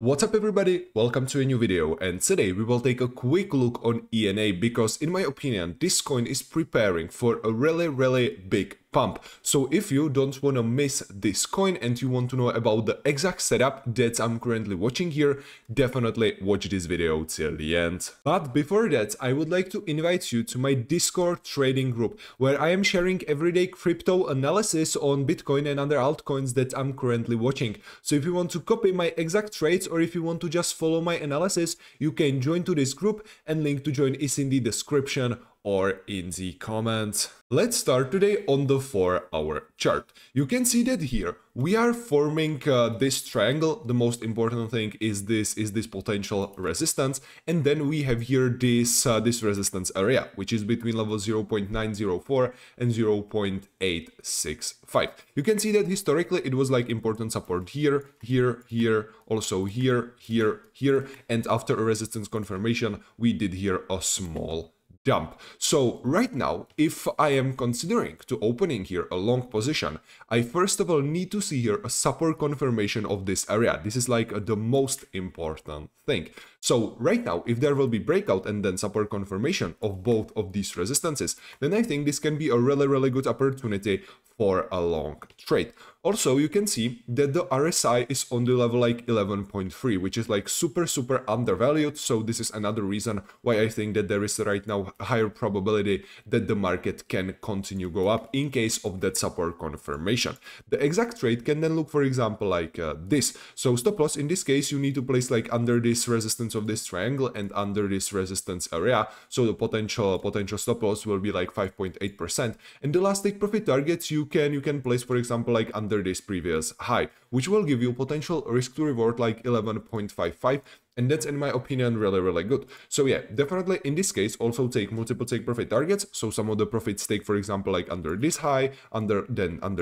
What's up everybody, welcome to a new video, and today we will take a quick look on ENA because in my opinion this coin is preparing for a really big pump. So if you don't want to miss this coin and you want to know about the exact setup that I'm currently watching here, definitely watch this video till the end. But before that, I would like to invite you to my Discord trading group, where I am sharing everyday crypto analysis on Bitcoin and other altcoins that I'm currently watching. So if you want to copy my exact trades or if you want to just follow my analysis, you can join to this group, and link to join is in the description or in the comments. Let's start today on the 4-hour chart. You can see that here we are forming this triangle. The most important thing is this potential resistance, and then we have here this resistance area, which is between level 0.904 and 0.865. You can see that historically it was like important support here, here, also here, here, and after a resistance confirmation we did here a small jump. So right now, if I am considering to opening here a long position, I first of all need to see here a support confirmation of this area. This is like the most important thing. So right now, if there will be breakout and then support confirmation of both of these resistances, then I think this can be a really good opportunity for a long trade. Also, you can see that the RSI is on the level like 11.3, which is like super undervalued. So this is another reason why I think that there is right now a higher probability that the market can continue go up in case of that support confirmation. The exact trade can then look, for example, like this. So stop loss in this case, you need to place like under this resistance of this triangle and under this resistance area. So the potential stop loss will be like 5.8%. And the last take profit targets you can place, for example, like under this previous high, which will give you potential risk to reward like 11.55, and that's in my opinion really good. So yeah, definitely in this case also take multiple take profit targets. So some of the profits take, for example, like under this high, under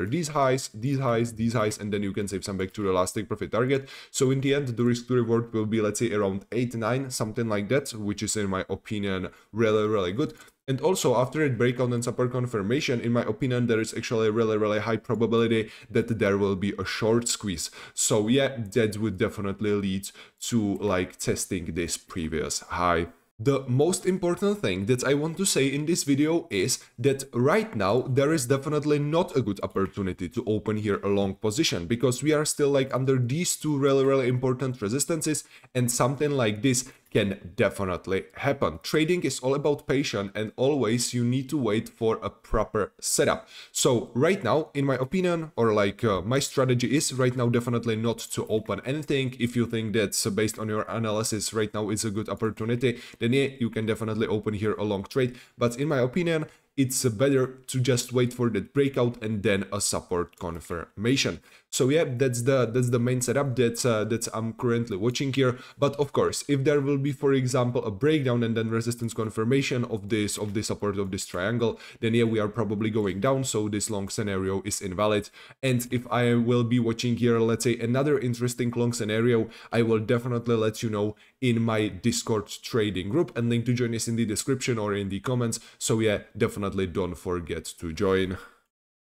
these highs, and then you can save some back to the last take profit target. So in the end the risk to reward will be, let's say, around 8-9, something like that, which is in my opinion really good. And also after it breakout and support confirmation, in my opinion, there is actually a really high probability that there will be a short squeeze. So yeah, that would definitely lead to like testing this previous high. The most important thing that I want to say in this video is that right now there is definitely not a good opportunity to open here a long position, because we are still like under these two really important resistances, and something like this can definitely happen. Trading is all about patience, and always you need to wait for a proper setup. So right now, in my opinion, or like my strategy is right now definitely not to open anything. If you think that's based on your analysis right now is a good opportunity, then yeah, you can definitely open here a long trade. But in my opinion, it's better to just wait for that breakout and then a support confirmation. So yeah, that's the main setup that I'm currently watching here. But of course, if there will be, for example, a breakdown and then resistance confirmation of the support of this triangle, then yeah, we are probably going down. So this long scenario is invalid. And if I will be watching here, let's say, another interesting long scenario, I will definitely let you know in my Discord trading group, and link to join is in the description or in the comments. So yeah, definitely don't forget to join.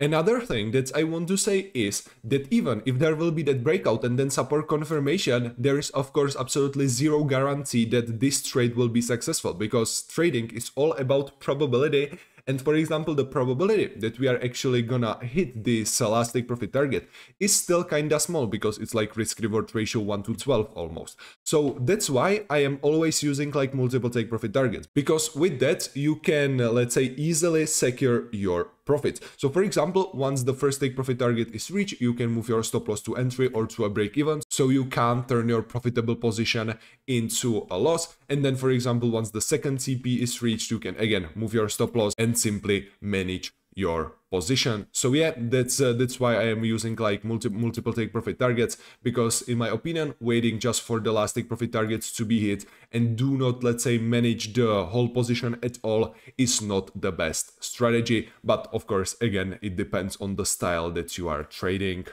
Another thing that I want to say is that even if there will be that breakout and then support confirmation, there is of course absolutely zero guarantee that this trade will be successful, because trading is all about probability. And for example, the probability that we are actually gonna hit this last take profit target is still kinda small, because it's like risk reward ratio 1 to 12 almost. So that's why I am always using like multiple take profit targets, because with that you can, let's say, easily secure your profit. So for example, once the first take profit target is reached, you can move your stop loss to entry or to a break even, so you can turn your profitable position into a loss. And then, for example, once the second CP is reached, you can again move your stop loss and simply manage your position. So yeah, that's why I am using like multiple take profit targets, because in my opinion, waiting just for the last take profit targets to be hit and do not, let's say, manage the whole position at all is not the best strategy. But of course, again, it depends on the style that you are trading.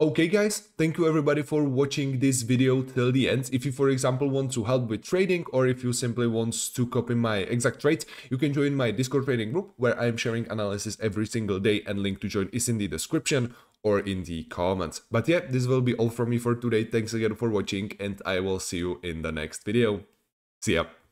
Okay guys, thank you everybody for watching this video till the end. If you for example want to help with trading, or if you simply want to copy my exact trades, you can join my Discord trading group where I'm sharing analysis every single day, and link to join is in the description or in the comments. But yeah, this will be all from me for today. Thanks again for watching, and I will see you in the next video. See ya.